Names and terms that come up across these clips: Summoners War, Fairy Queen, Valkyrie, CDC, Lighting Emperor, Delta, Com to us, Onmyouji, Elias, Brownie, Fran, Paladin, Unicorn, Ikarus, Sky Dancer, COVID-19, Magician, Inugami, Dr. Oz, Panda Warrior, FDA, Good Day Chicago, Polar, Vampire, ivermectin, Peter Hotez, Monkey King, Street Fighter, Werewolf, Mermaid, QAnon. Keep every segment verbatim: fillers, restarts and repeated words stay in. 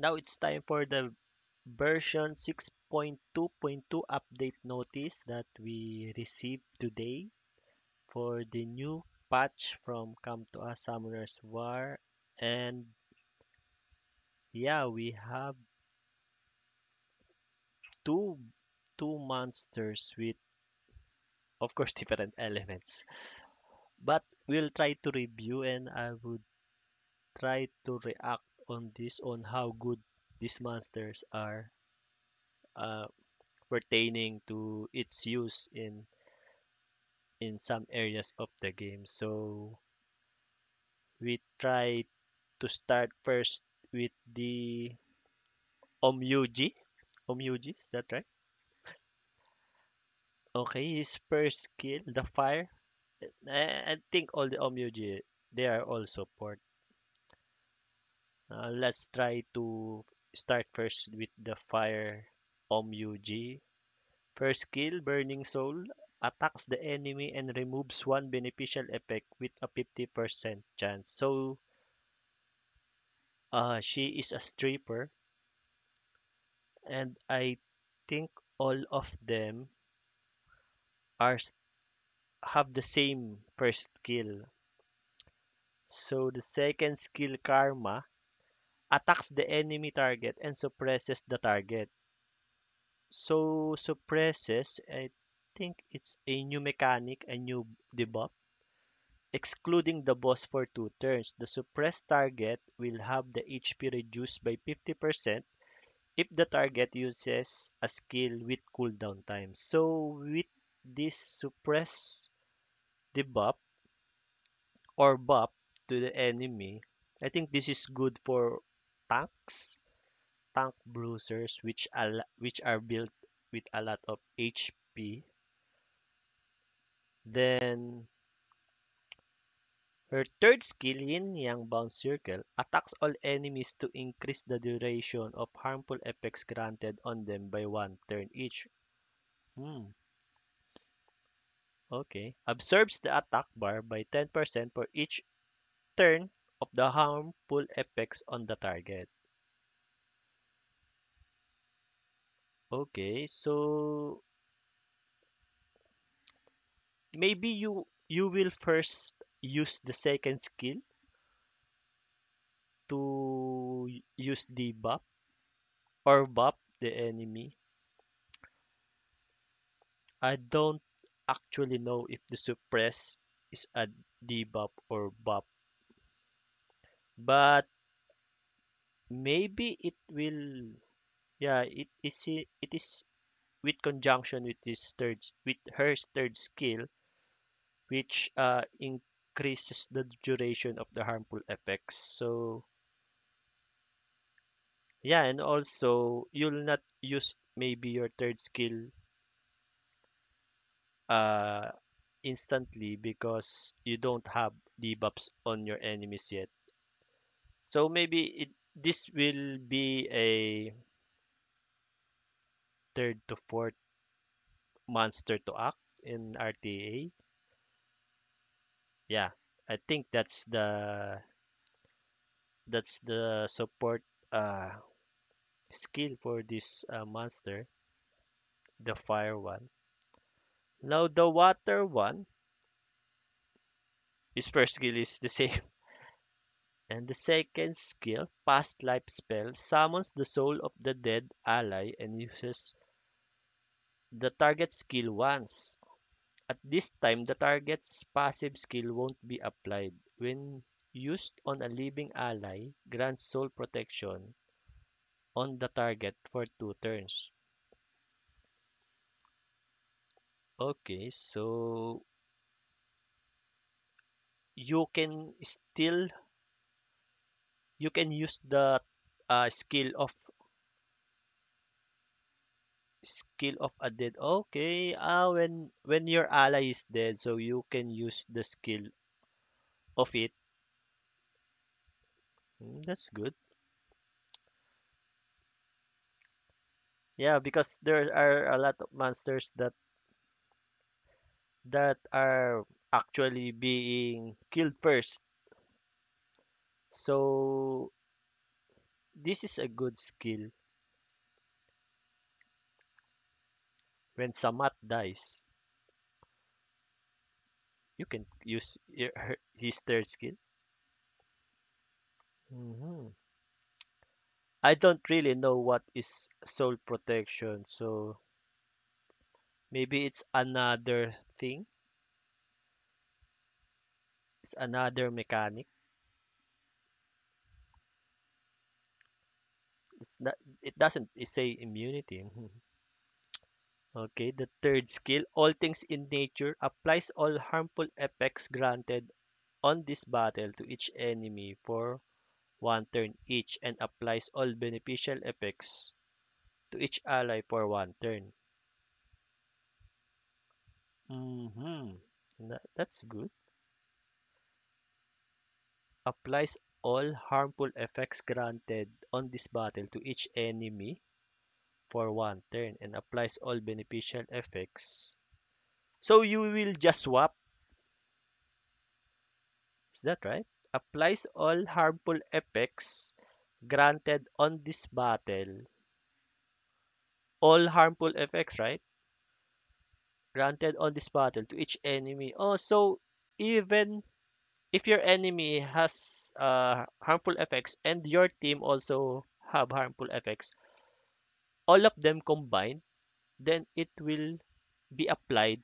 Now it's time for the version six point two point two update notice that we received today for the new patch from Com to us Summoners War. And yeah, we have two two monsters with, of course, different elements, but we'll try to review and I would try to react on this, on how good these monsters are uh, pertaining to its use in in some areas of the game. So we try to start first with the Onmyouji. Onmyouji, is that right? Okay, his first skill, the fire. I, I think all the Onmyouji, they are all support. Uh, let's try to start first with the fire Onmyouji. First skill, burning soul. Attacks the enemy and removes one beneficial effect with a fifty percent chance. So, uh, she is a stripper. And I think all of them are have the same first skill. So, the second skill, Karma, attacks the enemy target and suppresses the target. So, suppresses... I think it's a new mechanic, a new debuff, excluding the boss for two turns. The suppressed target will have the H P reduced by fifty percent if the target uses a skill with cooldown time. So with this suppress debuff or buff to the enemy, I think this is good for tanks, tank bruisers, which al which are built with a lot of H P. Then, her third skill, Yin Yang Bound Circle, attacks all enemies to increase the duration of harmful effects granted on them by one turn each. Hmm. Okay. Absorbs the attack bar by ten percent for each turn of the harmful effects on the target. Okay, so... maybe you you will first use the second skill to use the buff or buff the enemy. I don't actually know if the suppress is a debuff or buff, but maybe it will, yeah, it is it is with conjunction with this third with her third skill, which uh, increases the duration of the harmful effects. So, yeah, and also, you'll not use maybe your third skill uh, instantly because you don't have debuffs on your enemies yet. So, maybe it, this will be a third to fourth monster to act in R T A. Yeah, I think that's the that's the support uh, skill for this uh, monster, the fire one. Now the water one, his first skill is the same, and the second skill, past life spell, summons the soul of the dead ally and uses the target skill once. At this time, the target's passive skill won't be applied. When used on a living ally, grants soul protection on the target for two turns. Okay, so you can still you can use the uh, skill of skill of a dead. Okay, ah, when when your ally is dead, so you can use the skill of it. That's good. Yeah, because there are a lot of monsters that that are actually being killed first. So This is a good skill. When Samat dies, you can use his third skill. Mm-hmm. I don't really know what is soul protection, so maybe it's another thing. It's another mechanic. It's not, it doesn't it say immunity. Okay, the third skill, all things in nature, applies all harmful effects granted on this battle to each enemy for one turn each, and applies all beneficial effects to each ally for one turn. Mm-hmm. That's good. Applies all harmful effects granted on this battle to each enemy for one turn, and applies all beneficial effects. So you will just swap. Is that right? Applies all harmful effects granted on this battle. All harmful effects, right? Granted on this battle to each enemy. Oh, so even if your enemy has uh, harmful effects and your team also have harmful effects, all of them combined, then it will be applied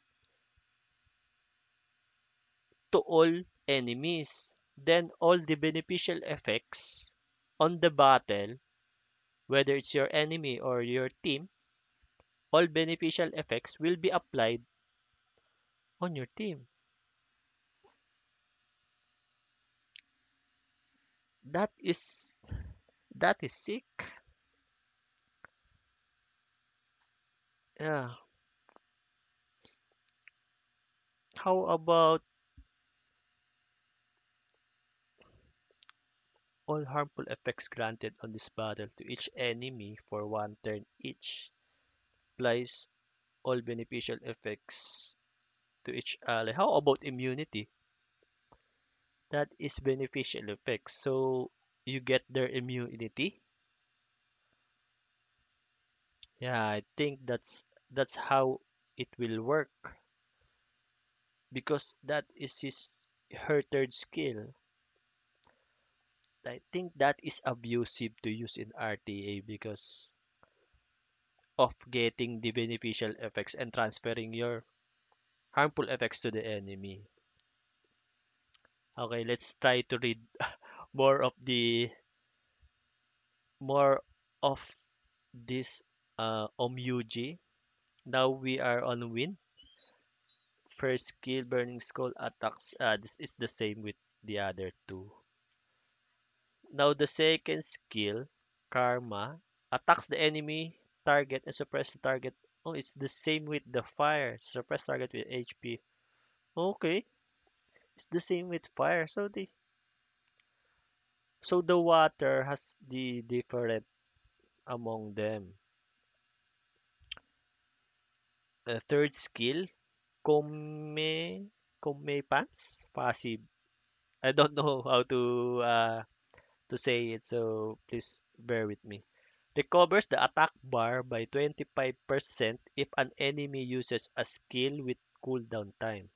to all enemies. Then all the beneficial effects on the battle, whether it's your enemy or your team, all beneficial effects will be applied on your team. That is, that is sick. Yeah. How about all harmful effects granted on this battle to each enemy for one turn each, applies all beneficial effects to each ally. How about immunity? That is beneficial effects, so you get their immunity. Yeah, I think that's that's how it will work, because that is his her third skill. I think that is abusive to use in R T A because of getting the beneficial effects and transferring your harmful effects to the enemy. Okay, let's try to read more of the more of this uh, Onmyouji. Now we are on win. First skill, Burning Skull attacks. Uh, this is the same with the other two. Now the second skill, Karma, attacks the enemy target and suppress the target. Oh, it's the same with the fire. Suppress target with H P. Okay. It's the same with fire. So the So the water has the different among them. The third skill, Kome Kome Pants passive. I don't know how to uh to say it, so please bear with me. Recovers the attack bar by twenty-five percent if an enemy uses a skill with cooldown time.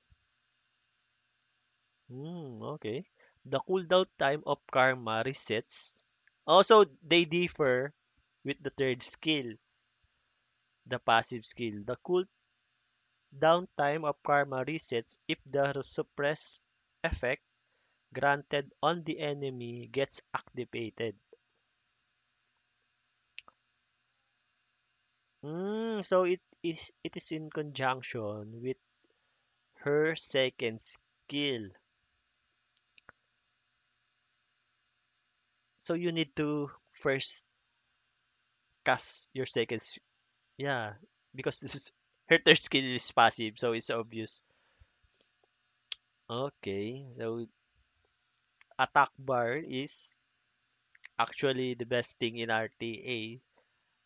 Hmm, okay. The cooldown time of Karma resets. Also, they differ with the third skill, the passive skill. The cooldown time of Karma resets if the suppress effect granted on the enemy gets activated. Mm, so it is it is in conjunction with her second skill. So you need to first cast your second, yeah, because this is her third skill is passive, so it's obvious. Okay, so attack bar is actually the best thing in R T A.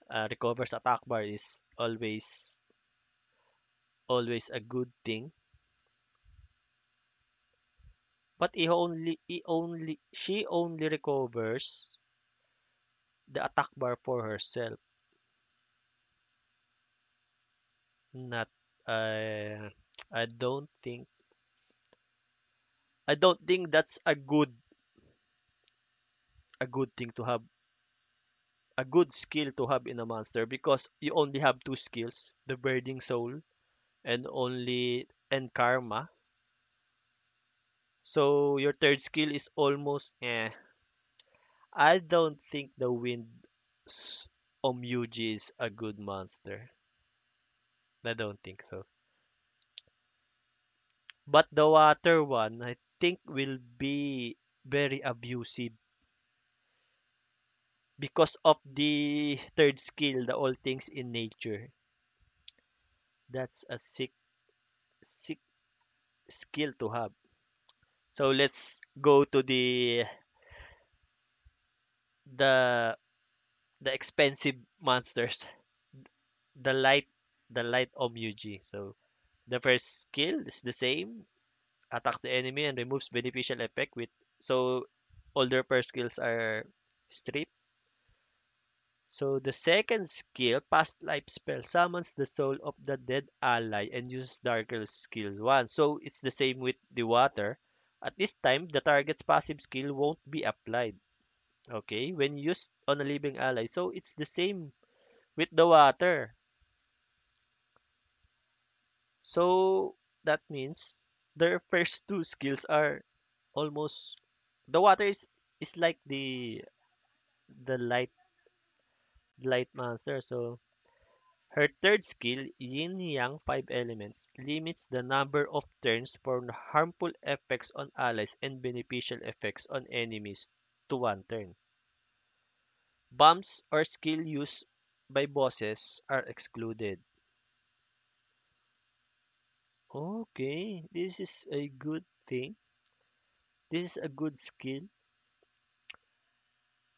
Uh, recovers attack bar is always always a good thing, but he only he only she only recovers the attack bar for herself. Not, uh, I don't think, I don't think that's a good, a good thing to have, a good skill to have in a monster, because you only have two skills, the Burning Soul and only, and Karma. So your third skill is almost, eh. I don't think the Wind Onmyouji is a good monster. I don't think so. But the water one, I think, will be very abusive. Because of the third skill, the All Things in Nature. That's a sick, sick skill to have. So let's go to the the the expensive monsters. The light the light Onmyouji. So the first skill is the same. Attacks the enemy and removes beneficial effect with, so all their first skills are stripped. So the second skill, Past Life Spell, summons the soul of the dead ally and uses Darker Skill one. So it's the same with the water. At this time, the target's passive skill won't be applied. Okay, when used on a living ally. So it's the same with the water. So that means their first two skills are almost, the water is is like the the light light monster. So her third skill, Yin Yang Five Elements, limits the number of turns for harmful effects on allies and beneficial effects on enemies to one turn. Bumps or skill used by bosses are excluded. Okay, this is a good thing. This is a good skill.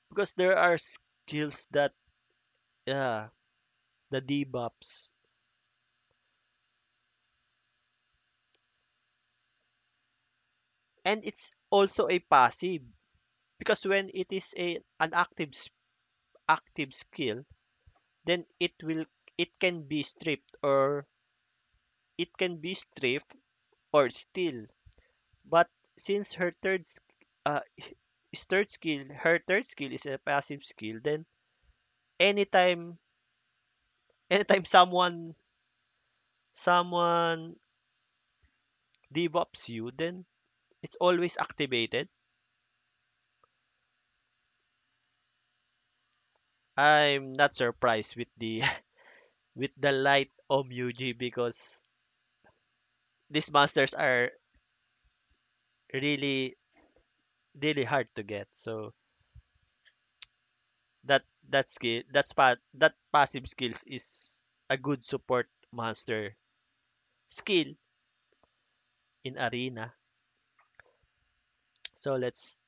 Because there are skills that, yeah, the debuffs. And it's also a passive. Because when it is a an active active skill, then it will it can be stripped or it can be stripped or steal. But since her third uh his third skill her third skill is a passive skill, then anytime anytime someone someone debuffs you, then it's always activated. I'm not surprised with the with the light Onmyouji, because these monsters are really really hard to get. So that that skill that's part that passive skills is a good support monster skill in arena. So let's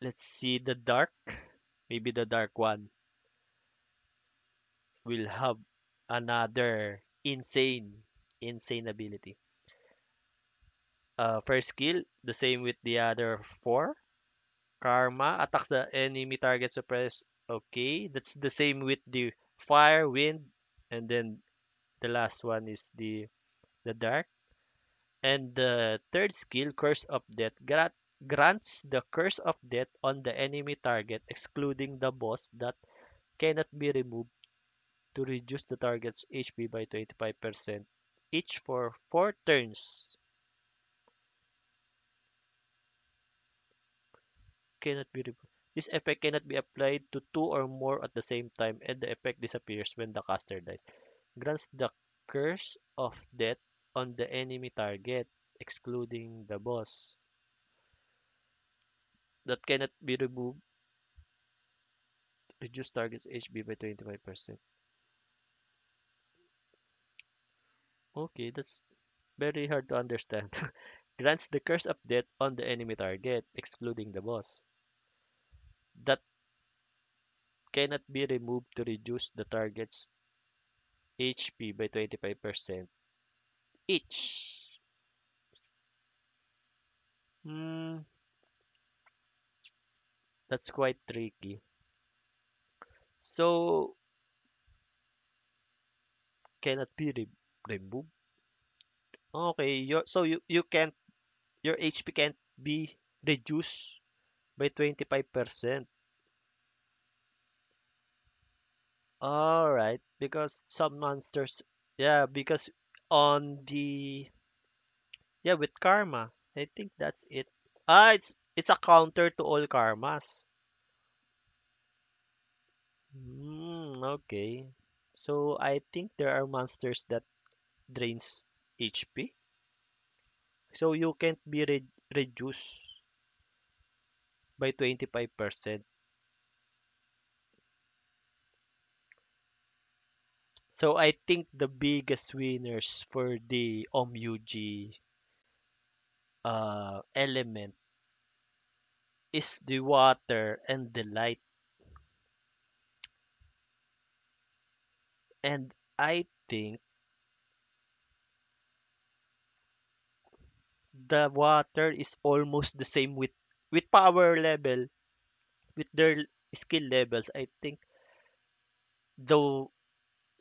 let's see the dark. Maybe the dark one will have another insane insane ability. Uh, first skill, the same with the other four. Karma, attacks the enemy target suppressed. Okay, that's the same with the fire, wind, and then the last one is the the dark. And the third skill, Curse of Death, Gra grants the curse of death on the enemy target, excluding the boss, that cannot be removed, to reduce the target's H P by twenty-five percent each for four turns. Cannot be removed. This effect cannot be applied to two or more at the same time, and the effect disappears when the caster dies. Grants the curse of death on the enemy target, excluding the boss. That cannot be removed. Reduce target's H P by twenty-five percent. Okay, that's very hard to understand. Grants the curse of death on the enemy target, excluding the boss. That cannot be removed, to reduce the target's H P by twenty-five percent each. Hmm. That's quite tricky. So cannot be re removed. Okay, your so you you can't your H P can't be reduced by twenty-five percent. All right, because some monsters, yeah, because on the yeah with karma, I think that's it. Ah, it's it's a counter to all karmas. Hmm, okay. So I think there are monsters that drains H P. So you can't be re reduced by twenty-five percent. So I think the biggest winners for the Onmyouji uh, element is the water and the light. And I think the water is almost the same with with power level, with their skill levels. I think though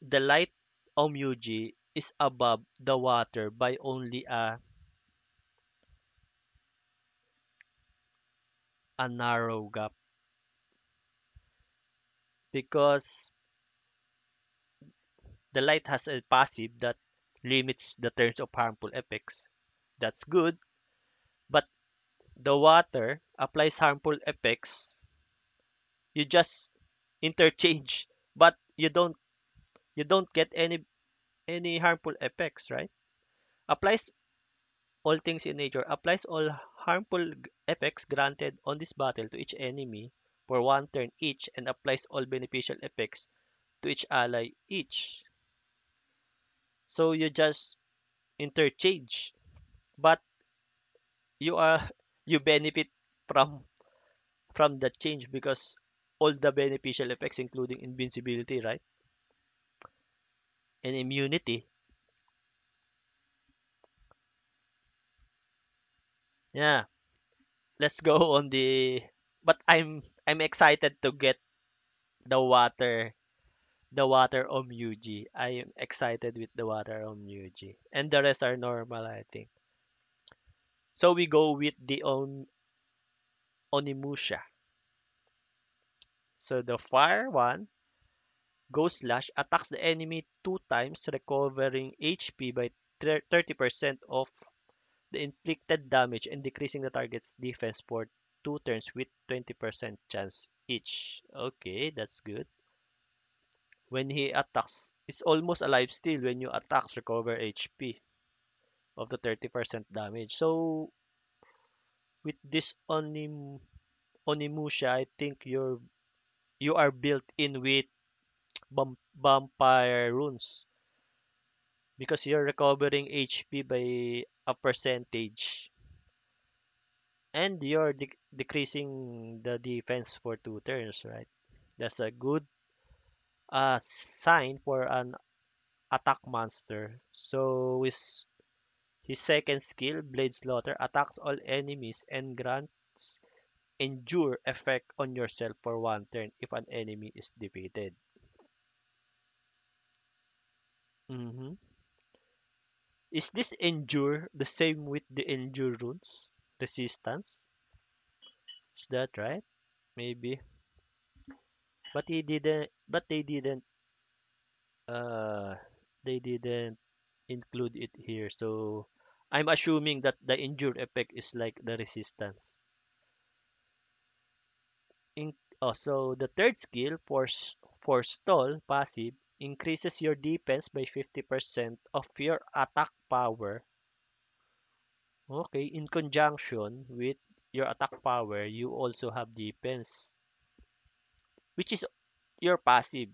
the light Onmyouji is above the water by only a a narrow gap, because the light has a passive that limits the turns of harmful effects. That's good. But the water applies harmful effects. You just interchange, but you don't you don't get any any harmful effects, right? Applies all things in nature. Applies all harmful effects granted on this battle to each enemy for one turn each, and applies all beneficial effects to each ally each. So you just interchange, but you are you benefit from from the change because all the beneficial effects, including invincibility, right, and immunity. Yeah, let's go on the. But I'm I'm excited to get the water. The water Onmyouji. I am excited with the water Onmyouji. And the rest are normal, I think. So we go with the on Onimusha. So the fire one goes slash, attacks the enemy two times, recovering H P by thirty percent of the inflicted damage and decreasing the target's defense for two turns with twenty percent chance each. Okay, that's good. When he attacks, it's almost a life steal when you attack, recover H P of the thirty percent damage. So with this Onim Onimusha, I think you're you are built in with vampire runes, because you're recovering H P by a percentage and you're de decreasing the defense for two turns, right? That's a good a sign for an attack monster. So his, his second skill, Blade Slaughter, attacks all enemies and grants endure effect on yourself for one turn if an enemy is defeated. Mm-hmm. Is this endure the same with the endure runes? Resistance? Is that right? Maybe. But he didn't. But they didn't. Uh, they didn't include it here. So I'm assuming that the endure effect is like the resistance. In oh, so the third skill, force forestall passive, increases your defense by fifty percent of your attack power. Okay, in conjunction with your attack power, you also have defense, which is your passive.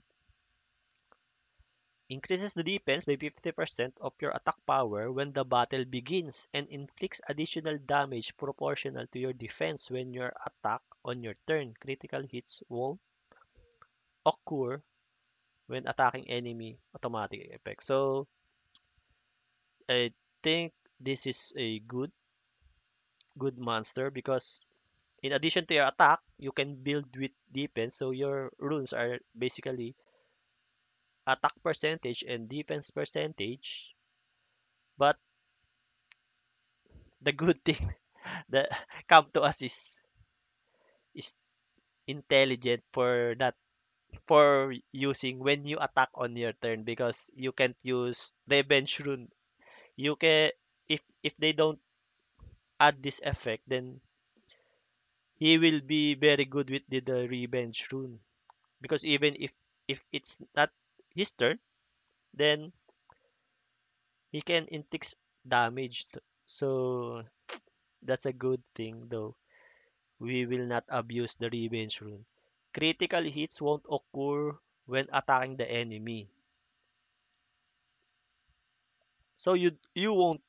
Increases the defense by fifty percent of your attack power when the battle begins, and inflicts additional damage proportional to your defense when your attack on your turn. Critical hits won't occur when attacking enemy automatic effect. So I think this is a good good monster because In addition to your attack, you can build with defense. So your runes are basically attack percentage and defense percentage. But the good thing that Com to us is is intelligent for that, for using when you attack on your turn, because you can't use revenge rune. You can, if if they don't add this effect, then he will be very good with the, the revenge rune, because even if if it's not his turn, then he can inflict damage. So that's a good thing, though. We will not abuse the revenge rune. Critical hits won't occur when attacking the enemy. So you you won't...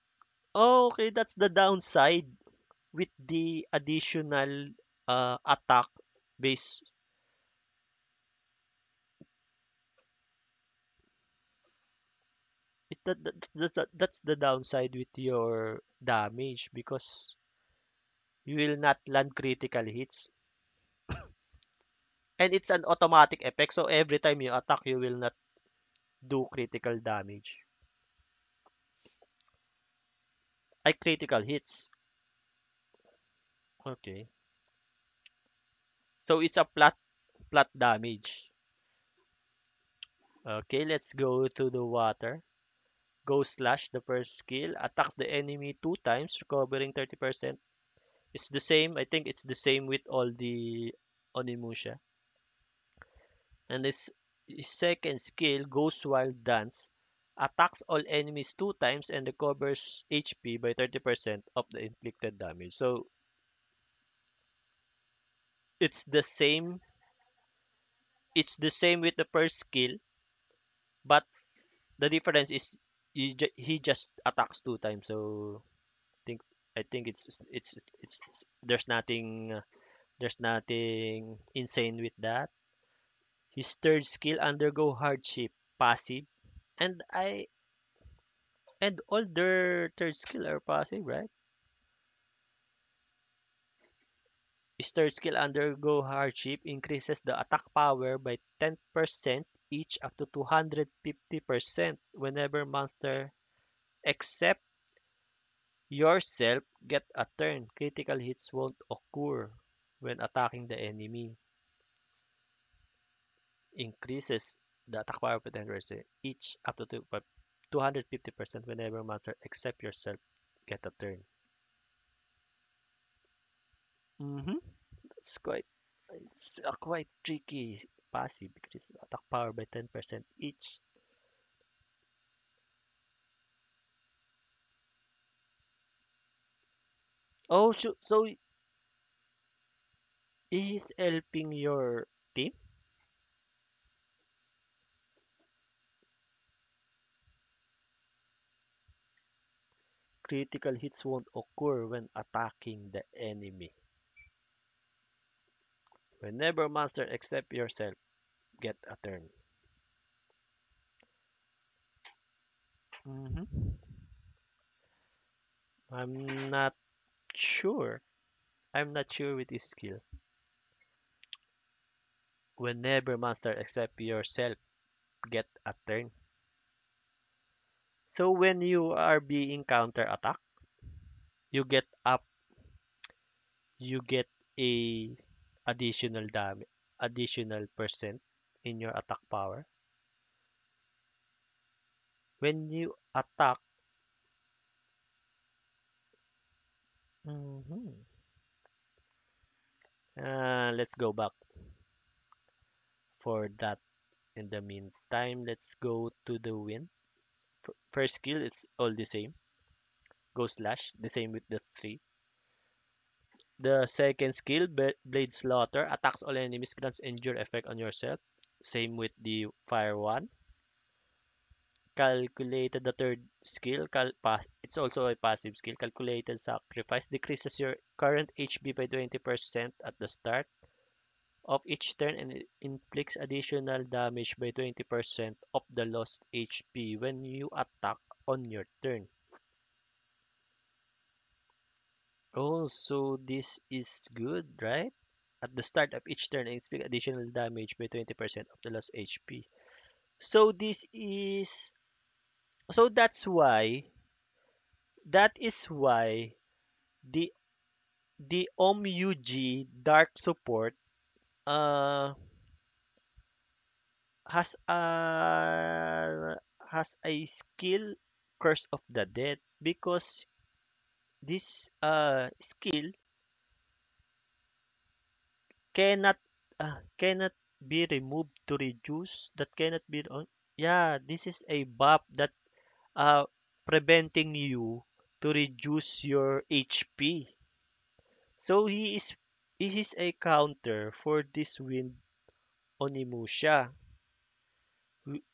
Oh, okay, that's the downside with the additional uh, attack base. It, that, that, that, that's the downside with your damage, because you will not land critical hits. And it's an automatic effect, so every time you attack, you will not do critical damage. I critical hits. Okay. So it's a flat, flat damage. Okay, let's go to the water. Go slash, the first skill. Attacks the enemy two times, recovering thirty percent. It's the same. I think it's the same with all the Onimusha. And this second skill, Ghost Wild Dance, attacks all enemies two times and recovers H P by thirty percent of the inflicted damage. So it's the same. It's the same with the first skill, but the difference is he, ju he just attacks two times. So I think I think it's it's it's, it's, it's there's nothing there's nothing insane with that. His third skill, undergo hardship passive, and I and all their third skill are passive, right? His third skill, undergo hardship, increases the attack power by ten percent each up to two hundred fifty percent whenever monster except yourself get a turn. Critical hits won't occur when attacking the enemy. Increases the attack power by ten percent each up to two hundred fifty percent whenever monster except yourself get a turn. Mm-hmm. That's quite, it's a quite tricky passive, because attack power by ten percent each. Oh, so, so he's helping your team? Critical hits won't occur when attacking the enemy. Whenever monster except yourself get a turn. Mm-hmm. I'm not sure. I'm not sure with this skill. Whenever monster except yourself get a turn. So when you are being counter attack, you get up, you get a additional damage, additional percent in your attack power. When you attack, mm-hmm. uh, let's go back for that. In the meantime, let's go to the wind. First skill, it's all the same. Go slash, the same with the three. The second skill, Blade Slaughter, attacks all enemies, grants injure effect on yourself. Same with the fire one. Calculated, the third skill, cal pass, it's also a passive skill. Calculated Sacrifice, decreases your current H P by twenty percent at the start of each turn and it inflicts additional damage by twenty percent of the lost H P when you attack on your turn. Oh, so this is good, right? At the start of each turn, inflict additional damage by twenty percent of the lost H P. So this is, so that's why, that is why, the, the Onmyouji Dark support, uh, has a has a skill Curse of the Dead, because this uh skill cannot uh, cannot be removed to reduce, that cannot be on. Yeah, this is a buff that uh preventing you to reduce your H P. So he is he is a counter for this wind Onimusha,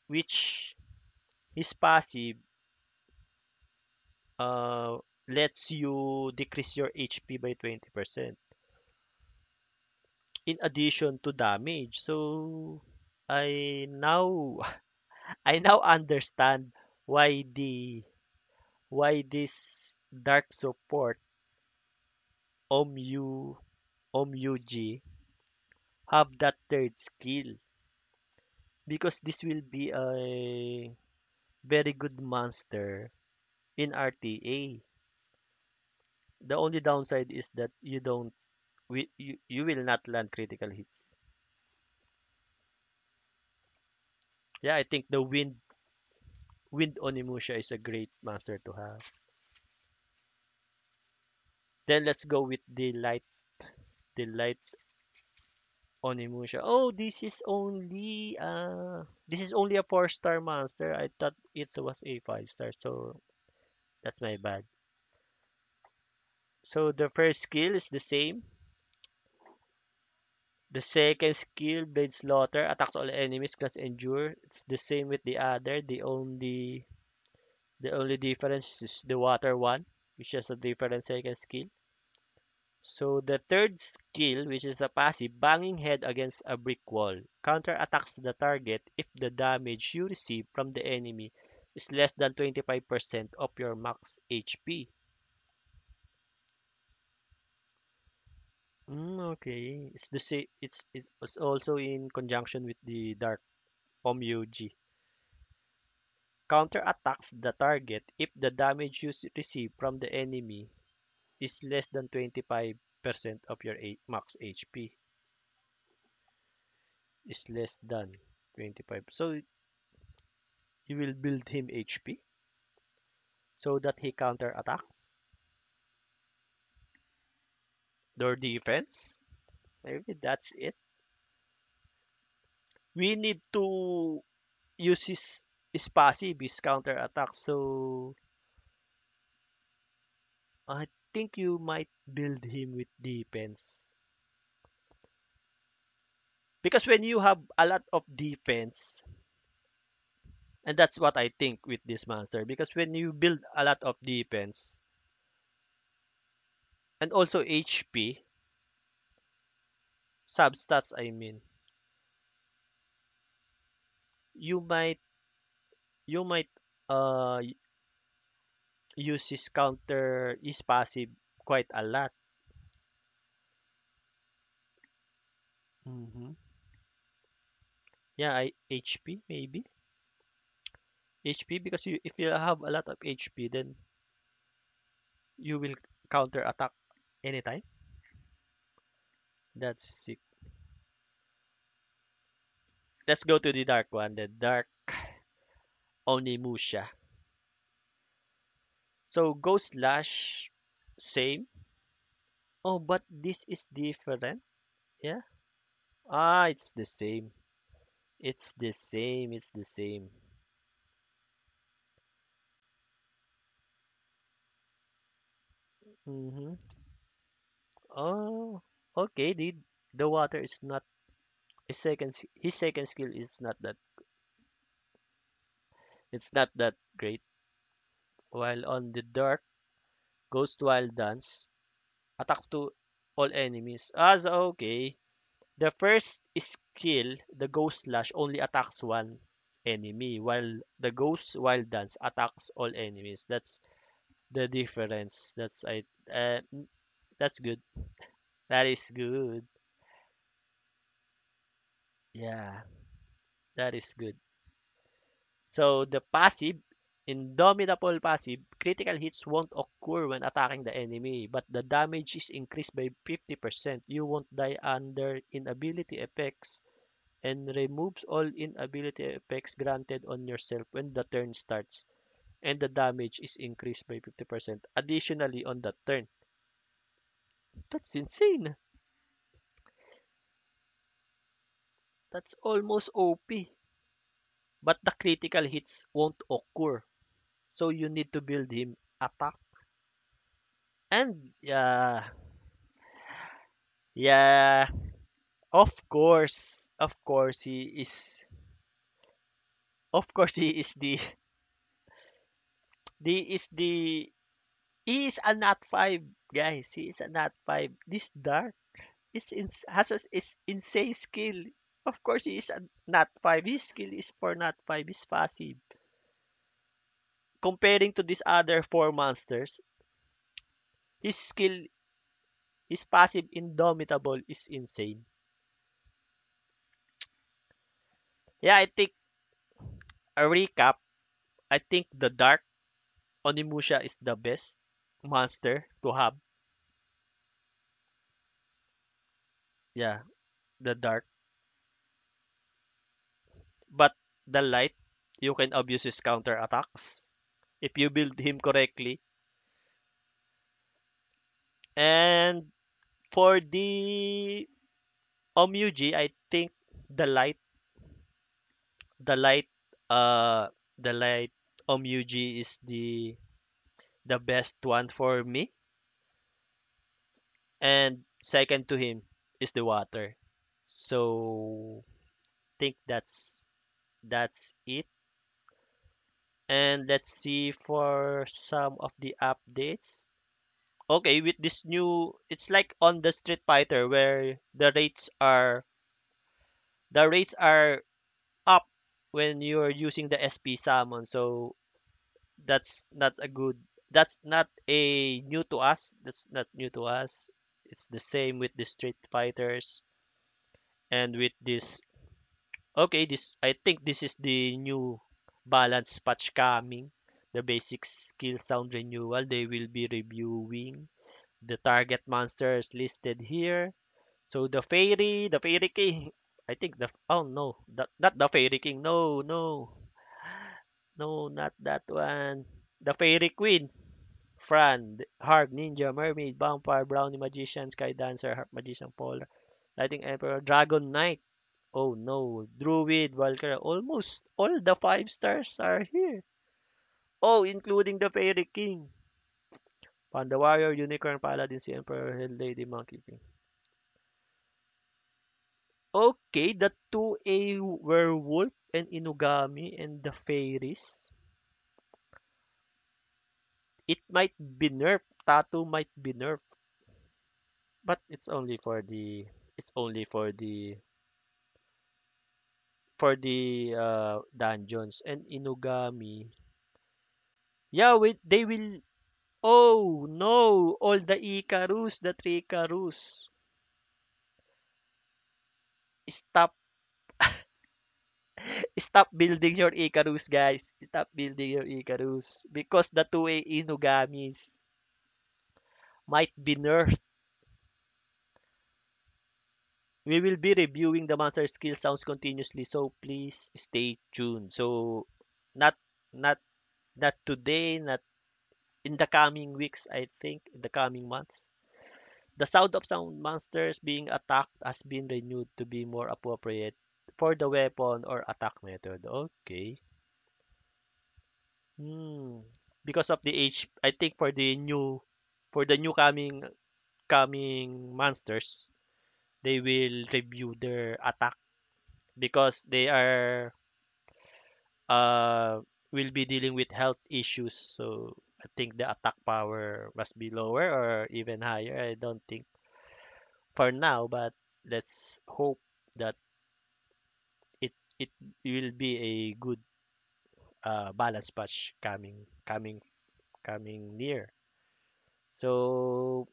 which is passive uh lets you decrease your H P by twenty percent in addition to damage. So I now I now understand why the why this dark support Onmyouji Onmyouji have that third skill, because this will be a very good monster in R T A. The only downside is that you don't we, you, you will not land critical hits. Yeah, I think the wind wind Onimusha is a great monster to have. Then let's go with the light the light Onimusha. Oh, this is only uh this is only a four star monster. I thought it was a five star, so that's my bad. So the first skill is the same. The second skill, Blade Slaughter, attacks all enemies, grants endure. It's the same with the other. The only the only difference is the water one, which has a different second skill. So the third skill, which is a passive, banging head against a brick wall, counter attacks the target if the damage you receive from the enemy is less than twenty-five percent of your max H P. Mm, okay, it's the same. It's, it's it's also in conjunction with the Dark Onmyouji. Counter attacks the target if the damage you receive from the enemy is less than twenty-five percent of your max H P. Is less than twenty-five. So you will build him H P so that he counter attacks. Door defense. Maybe that's it. We need to use his, his passive, his counter attack. So I think you might build him with defense, because when you have a lot of defense, and that's what I think with this monster, because when you build a lot of defense and also H P substats, I mean, you might you might uh use his counter, his passive quite a lot. Mm-hmm. Yeah, I, H P maybe. H P, because you, if you have a lot of H P, then you will counter attack anytime. That's sick. Let's go to the dark one, the Dark Onimusha. So Ghost Slash, same. Oh, but this is different. Yeah. Ah, it's the same. It's the same. It's the same. Mm-hmm. Oh, okay. The the water is not his second. His second skill is not that. It's not that great. While on the Dark Ghost Wild Dance, attacks to all enemies. Ah, so okay. The first skill, the Ghost Slash, only attacks one enemy, while the Ghost Wild Dance attacks all enemies. That's the difference. That's I uh, That's good. That is good. Yeah. That is good. So the passive, Indomitable passive, critical hits won't occur when attacking the enemy, but the damage is increased by fifty percent. You won't die under inability effects and removes all inability effects granted on yourself when the turn starts, and the damage is increased by fifty percent additionally on that turn. That's insane. That's almost O P. But the critical hits won't occur, so you need to build him attack. And yeah, yeah, of course, of course he is, of course he is the, the is the, he is a nat five, guys. He is a nat five. This Dark is in, has a, is insane skill. Of course, he is a nat five. His skill is for nat five. His passive. Comparing to these other four monsters, his skill, his passive Indomitable is insane. Yeah, I think, a recap, I think the Dark Onimusha is the best monster to have. Yeah, the Dark. But the Light, you can abuse his counter attacks if you build him correctly. And for the Onmyouji, I think the light, the light, uh, the light Onmyouji is the the best one for me. And second to him is the water. So, I think that's. That's it. And let's see for some of the updates. Okay, with this new, it's like on the Street Fighter where the rates are the rates are up when you're using the S P summon. So that's not a good, that's not a new to us. That's not new to us. It's the same with the Street Fighters and with this. Okay, this I think this is the new balance patch coming. The basic skill sound renewal. They will be reviewing the target monsters listed here. So the fairy, the fairy king. I think the oh no, the, not the fairy king. No, no, no, not that one. The fairy queen, Fran, Harp, Ninja, Mermaid, Vampire, Brownie, Magician, Sky Dancer, Harp, Magician, Polar, Lighting Emperor, Dragon Knight. Oh no, Druid, Valkyrie, almost all the five stars are here. Oh, including the Fairy King. Panda Warrior, Unicorn, Paladin, Sea Emperor, Hell Lady, Monkey King. Okay, the two A Werewolf and Inugami and the Fairies. It might be nerfed. Tattoo might be nerfed. But it's only for the... It's only for the... for the uh, dungeons. And Inugami, yeah, wait, they will, oh no, all the Ikarus, the Trikarus, stop stop building your Ikarus, guys. Stop building your Ikarus because the two A Inugamis might be nerfed. We will be reviewing the monster skill sounds continuously, so please stay tuned. So, not not not today, not in the coming weeks, I think, in the coming months. The sound of sound monsters being attacked has been renewed to be more appropriate for the weapon or attack method. Okay. Hmm. Because of the H, I think for the new, for the new coming coming monsters, they will review their attack because they are uh will be dealing with health issues, so I think the attack power must be lower or even higher. I don't think for now, but let's hope that it it will be a good uh balance patch coming coming coming near. So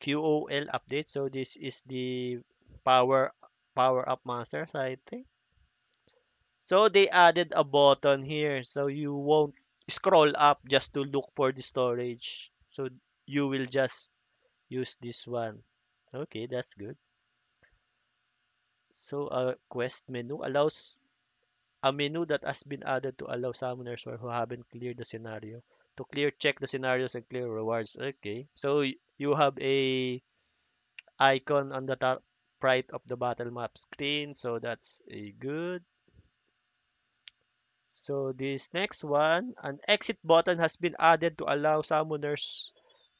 Q O L update. So this is the power power up monsters, I think. So they added a button here, so you won't scroll up just to look for the storage. So you will just use this one. Okay, that's good. So a quest menu allows a menu that has been added to allow summoners who haven't cleared the scenario to clear check the scenarios and clear rewards. Okay, so you have a icon on the top right of the battle map screen, so that's a good. So this next one, an exit button has been added to allow summoners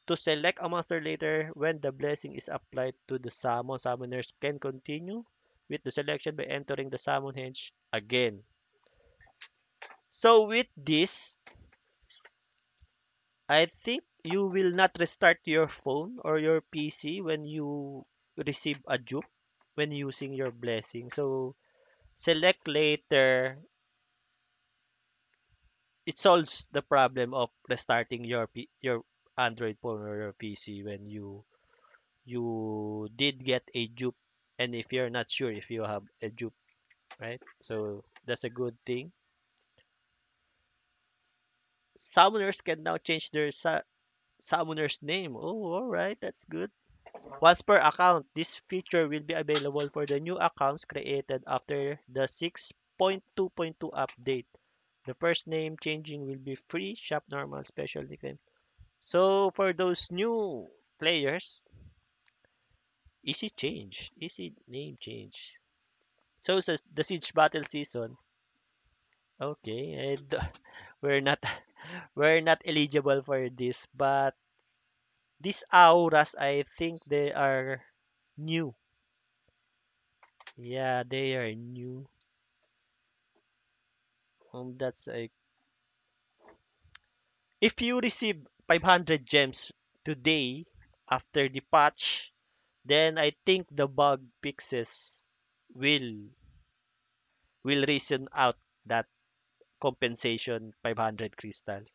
to select a monster later when the blessing is applied to the summon. Summoners can continue with the selection by entering the summon hinge again. So with this, I think you will not restart your phone or your P C when you receive a dupe when using your blessing. So select later, it solves the problem of restarting your P your Android phone or your P C when you you did get a dupe, and if you're not sure if you have a dupe, right? So that's a good thing. Summoners can now change their su summoner's name. Oh, all right, that's good. Once per account, this feature will be available for the new accounts created after the six point two point two update. The first name changing will be free, shop normal, special nickname. So for those new players, easy change, easy name change. So, so the siege battle season. Okay, and we're not we're not eligible for this, but these auras, I think they are new. Yeah, they are new. Um, that's a. If you receive five hundred gems today after the patch, then I think the bug fixes will will reason out that compensation five hundred crystals,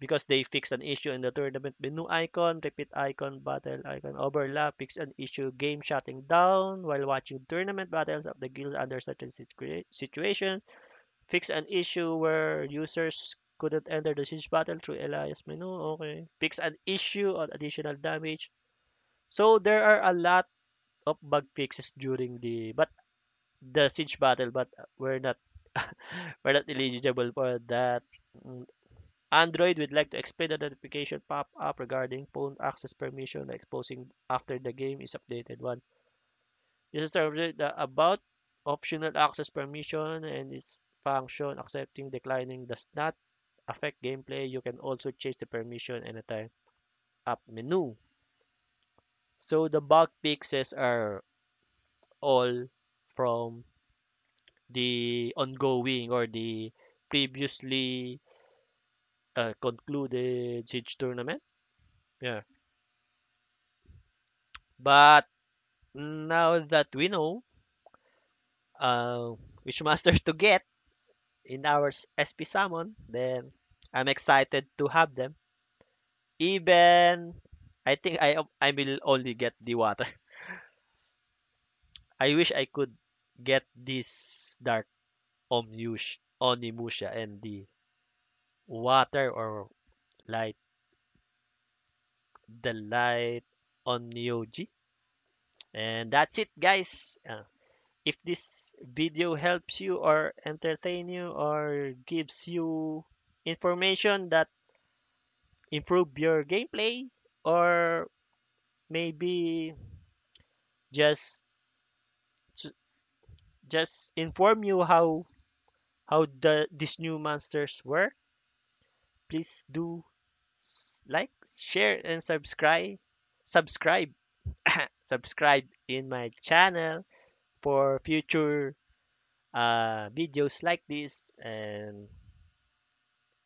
because they fixed an issue in the tournament menu icon, repeat icon, battle icon, overlap, fix an issue, game shutting down while watching tournament battles of the guild under certain situa situations. Fix an issue where users couldn't enter the siege battle through Elias menu. Okay. Fix an issue on additional damage. So there are a lot of bug fixes during the but the siege battle, but we're not we're not eligible for that. Android would like to explain the notification pop up regarding phone access permission exposing after the game is updated once. This is the about optional access permission and its function. Accepting, declining does not affect gameplay. You can also change the permission anytime up menu. So the bug fixes are all from the ongoing or the previously uh, concluded siege tournament. Yeah, but now that we know uh, which masters to get in our S P summon, then I'm excited to have them. Even I think I I will only get the water. I wish I could get this dark Onimusha and the water or light, the light Onmyouji. And that's it, guys. Uh, If this video helps you or entertain you or gives you information that improve your gameplay, or maybe just just inform you how how the these new monsters work, please do like, share, and subscribe subscribe subscribe in my channel for future uh, videos like this, and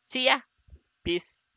see ya. Peace.